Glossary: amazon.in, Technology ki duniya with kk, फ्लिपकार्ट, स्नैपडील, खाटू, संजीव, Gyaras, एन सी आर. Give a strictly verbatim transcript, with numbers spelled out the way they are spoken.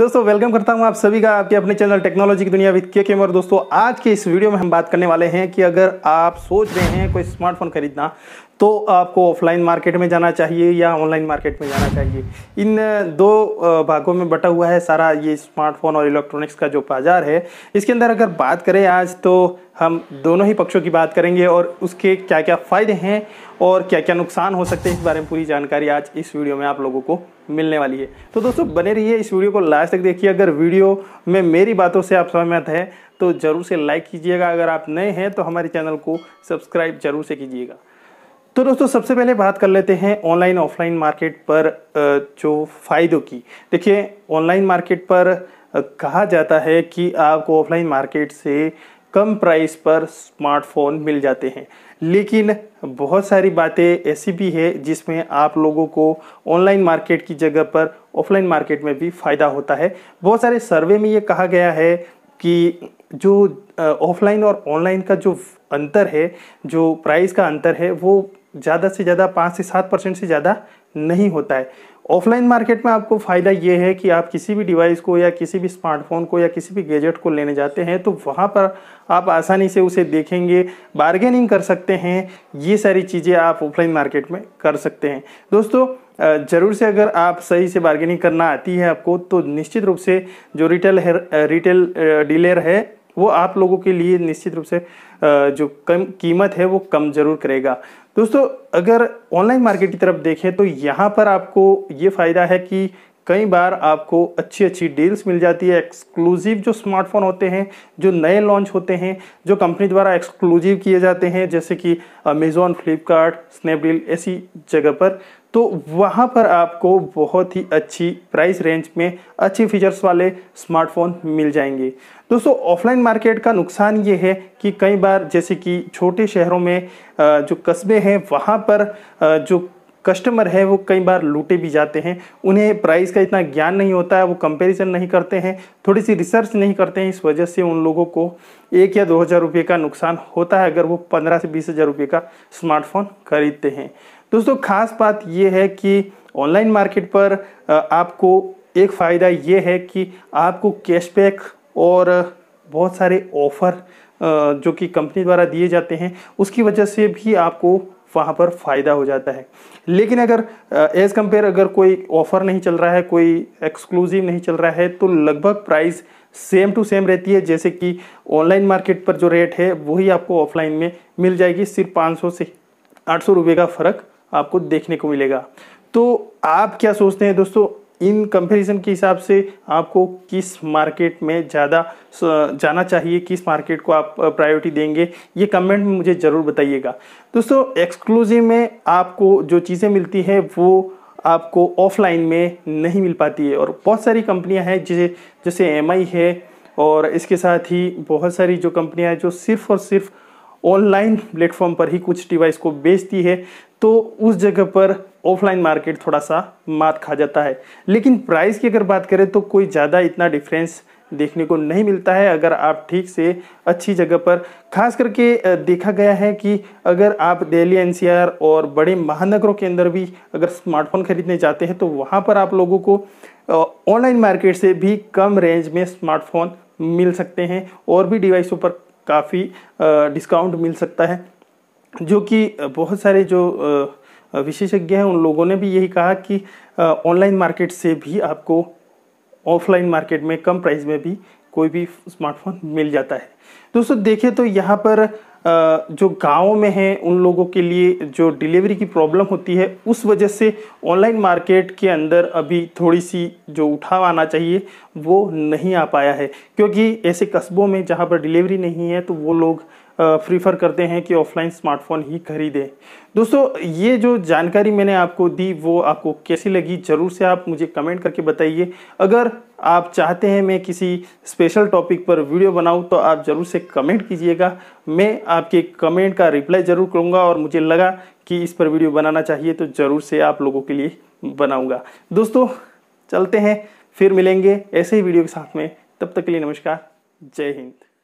दोस्तों वेलकम करता हूं आप सभी का आपके अपने चैनल टेक्नोलॉजी की दुनिया विद केके। और दोस्तों आज के इस वीडियो में हम बात करने वाले हैं कि अगर आप सोच रहे हैं कोई स्मार्टफोन खरीदना तो आपको ऑफलाइन मार्केट में जाना चाहिए या ऑनलाइन मार्केट में जाना चाहिए। इन दो भागों में बटा हुआ है सारा ये स्मार्टफोन और इलेक्ट्रॉनिक्स का जो बाज़ार है। इसके अंदर अगर बात करें आज तो हम दोनों ही पक्षों की बात करेंगे और उसके क्या क्या फ़ायदे हैं और क्या क्या नुकसान हो सकते हैं, इस बारे में पूरी जानकारी आज इस वीडियो में आप लोगों को मिलने वाली है। तो दोस्तों बने रहिए, इस वीडियो को लास्ट तक देखिए। अगर वीडियो में मेरी बातों से आप सहमत हैं तो ज़रूर से लाइक कीजिएगा। अगर आप नए हैं तो हमारे चैनल को सब्सक्राइब जरूर से कीजिएगा। तो दोस्तों सबसे पहले बात कर लेते हैं ऑनलाइन ऑफलाइन मार्केट पर जो फ़ायदों की। देखिए ऑनलाइन मार्केट पर कहा जाता है कि आपको ऑफलाइन मार्केट से कम प्राइस पर स्मार्टफोन मिल जाते हैं, लेकिन बहुत सारी बातें ऐसी भी है जिसमें आप लोगों को ऑनलाइन मार्केट की जगह पर ऑफलाइन मार्केट में भी फ़ायदा होता है। बहुत सारे सर्वे में ये कहा गया है कि जो ऑफलाइन और ऑनलाइन का जो अंतर है, जो प्राइस का अंतर है, वो ज़्यादा से ज़्यादा पाँच से सात परसेंट से ज़्यादा नहीं होता है। ऑफलाइन मार्केट में आपको फ़ायदा ये है कि आप किसी भी डिवाइस को या किसी भी स्मार्टफोन को या किसी भी गैजेट को लेने जाते हैं तो वहाँ पर आप आसानी से उसे देखेंगे, बार्गेनिंग कर सकते हैं। ये सारी चीज़ें आप ऑफलाइन मार्केट में कर सकते हैं। दोस्तों ज़रूर से अगर आप सही से बार्गेनिंग करना आती है आपको तो निश्चित रूप से जो रिटेल है रिटेल डीलर है वो आप लोगों के लिए निश्चित रूप से जो कम कीमत है वो कम ज़रूर करेगा। दोस्तों अगर ऑनलाइन मार्केट की तरफ देखें तो यहाँ पर आपको ये फ़ायदा है कि कई बार आपको अच्छी अच्छी डील्स मिल जाती है। एक्सक्लूसिव जो स्मार्टफोन होते हैं, जो नए लॉन्च होते हैं, जो कंपनी द्वारा एक्सक्लूसिव किए जाते हैं, जैसे कि अमेज़ॉन, फ्लिपकार्ट, स्नैपडील, ऐसी जगह पर, तो वहाँ पर आपको बहुत ही अच्छी प्राइस रेंज में अच्छे फीचर्स वाले स्मार्टफोन मिल जाएंगे। दोस्तों ऑफलाइन मार्केट का नुकसान ये है कि कई बार जैसे कि छोटे शहरों में जो कस्बे हैं वहाँ पर जो कस्टमर है वो कई बार लूटे भी जाते हैं। उन्हें प्राइस का इतना ज्ञान नहीं होता है, वो कंपैरिजन नहीं करते हैं, थोड़ी सी रिसर्च नहीं करते हैं। इस वजह से उन लोगों को एक या दो हज़ार रुपये का नुकसान होता है अगर वो पंद्रह से बीस हज़ार रुपये का स्मार्टफोन खरीदते हैं। दोस्तों खास बात ये है कि ऑनलाइन मार्केट पर आपको एक फ़ायदा ये है कि आपको कैशबैक और बहुत सारे ऑफ़र जो कि कंपनी द्वारा दिए जाते हैं उसकी वजह से भी आपको वहाँ पर फ़ायदा हो जाता है। लेकिन अगर एज़ कंपेयर अगर कोई ऑफ़र नहीं चल रहा है, कोई एक्सक्लूसिव नहीं चल रहा है, तो लगभग प्राइस सेम टू सेम रहती है। जैसे कि ऑनलाइन मार्केट पर जो रेट है वही आपको ऑफलाइन में मिल जाएगी, सिर्फ पाँच सौ से आठ सौ रुपये का फ़र्क आपको देखने को मिलेगा। तो आप क्या सोचते हैं दोस्तों, इन कंपैरिजन के हिसाब से आपको किस मार्केट में ज़्यादा जाना चाहिए, किस मार्केट को आप प्रायोरिटी देंगे, ये कमेंट में मुझे ज़रूर बताइएगा। दोस्तों एक्सक्लूसिव में आपको जो चीज़ें मिलती हैं वो आपको ऑफलाइन में नहीं मिल पाती है। और बहुत सारी कंपनियां हैं जैसे जैसे एम आई है, और इसके साथ ही बहुत सारी जो कंपनियाँ हैं जो सिर्फ़ और सिर्फ ऑनलाइन प्लेटफॉर्म पर ही कुछ डिवाइस को बेचती है, तो उस जगह पर ऑफलाइन मार्केट थोड़ा सा मात खा जाता है। लेकिन प्राइस की अगर बात करें तो कोई ज़्यादा इतना डिफरेंस देखने को नहीं मिलता है अगर आप ठीक से अच्छी जगह पर, खास करके देखा गया है कि अगर आप दिल्ली एन सी आर और बड़े महानगरों के अंदर भी अगर स्मार्टफोन खरीदने जाते हैं तो वहाँ पर आप लोगों को ऑनलाइन मार्केट से भी कम रेंज में स्मार्टफोन मिल सकते हैं और भी डिवाइसों पर काफ़ी डिस्काउंट मिल सकता है, जो कि बहुत सारे जो विशेषज्ञ हैं उन लोगों ने भी यही कहा कि ऑनलाइन मार्केट से भी आपको ऑफलाइन मार्केट में कम प्राइस में भी कोई भी स्मार्टफोन मिल जाता है। दोस्तों देखिए तो यहाँ पर आ, जो गाँव में हैं उन लोगों के लिए जो डिलीवरी की प्रॉब्लम होती है, उस वजह से ऑनलाइन मार्केट के अंदर अभी थोड़ी सी जो उठाव आना चाहिए वो नहीं आ पाया है, क्योंकि ऐसे कस्बों में जहाँ पर डिलीवरी नहीं है तो वो लोग प्रीफर करते हैं कि ऑफलाइन स्मार्टफोन ही खरीदें। दोस्तों ये जो जानकारी मैंने आपको दी वो आपको कैसी लगी ज़रूर से आप मुझे कमेंट करके बताइए। अगर आप चाहते हैं मैं किसी स्पेशल टॉपिक पर वीडियो बनाऊं तो आप ज़रूर से कमेंट कीजिएगा, मैं आपके कमेंट का रिप्लाई ज़रूर करूंगा। और मुझे लगा कि इस पर वीडियो बनाना चाहिए तो ज़रूर से आप लोगों के लिए बनाऊँगा। दोस्तों चलते हैं, फिर मिलेंगे ऐसे ही वीडियो के साथ में। तब तक के लिए नमस्कार, जय हिंद।